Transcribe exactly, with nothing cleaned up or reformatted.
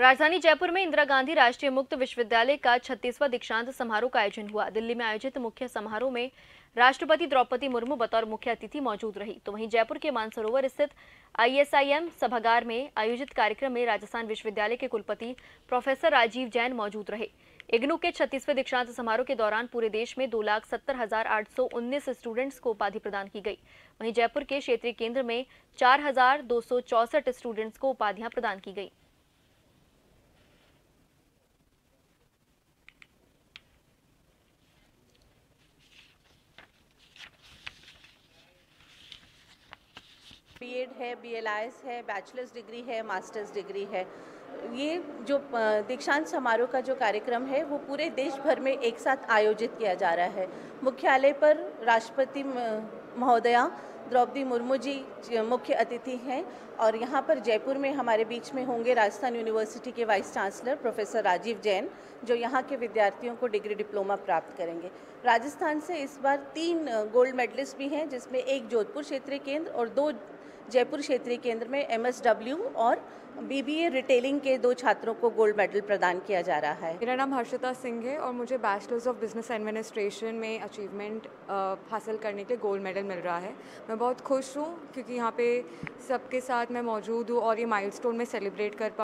राजधानी जयपुर में इंदिरा गांधी राष्ट्रीय मुक्त विश्वविद्यालय का छत्तीसवां दीक्षांत समारोह का आयोजन हुआ। दिल्ली में आयोजित मुख्य समारोह में राष्ट्रपति द्रौपदी मुर्मू बतौर मुख्य अतिथि मौजूद रही, तो वहीं जयपुर के मानसरोवर स्थित आई एस आई एम सभागार में आयोजित कार्यक्रम में राजस्थान विश्वविद्यालय के कुलपति प्रोफेसर राजीव जैन मौजूद रहे। इग्नू के छत्तीसवें दीक्षांत समारोह के दौरान पूरे देश में दो लाख सत्तर हजार आठ सौ उन्नीस स्टूडेंट्स को उपाधि प्रदान की गई। वहीं जयपुर के क्षेत्रीय केंद्र में चार हजार दो सौ चौसठ स्टूडेंट्स को उपाधियां प्रदान की गई। बीएड है, बी एल आई एस है, बैचलर्स डिग्री है, मास्टर्स डिग्री है। ये जो दीक्षांत समारोह का जो कार्यक्रम है वो पूरे देश भर में एक साथ आयोजित किया जा रहा है। मुख्यालय पर राष्ट्रपति महोदया द्रौपदी मुर्मू जी मुख्य अतिथि हैं और यहाँ पर जयपुर में हमारे बीच में होंगे राजस्थान यूनिवर्सिटी के vice chancellor professor Rajeev Jain, जो यहाँ के विद्यार्थियों को डिग्री डिप्लोमा प्राप्त करेंगे। राजस्थान से इस बार तीन गोल्ड मेडलिस्ट भी हैं, जिसमें एक जोधपुर क्षेत्रीय केंद्र और दो जयपुर क्षेत्रीय केंद्र में एम एस डब्ल्यू और बी बी ए रिटेलिंग के दो छात्रों को गोल्ड मेडल प्रदान किया जा रहा है। मेरा नाम हर्षिता सिंह है और मुझे बैचलर्स ऑफ बिजनेस एडमिनिस्ट्रेशन में अचीवमेंट हासिल करने के गोल्ड मेडल मिल रहा है। मैं बहुत खुश हूँ क्योंकि यहाँ पे सबके साथ मैं मौजूद हूँ और ये माइलस्टोन में सेलिब्रेट कर पा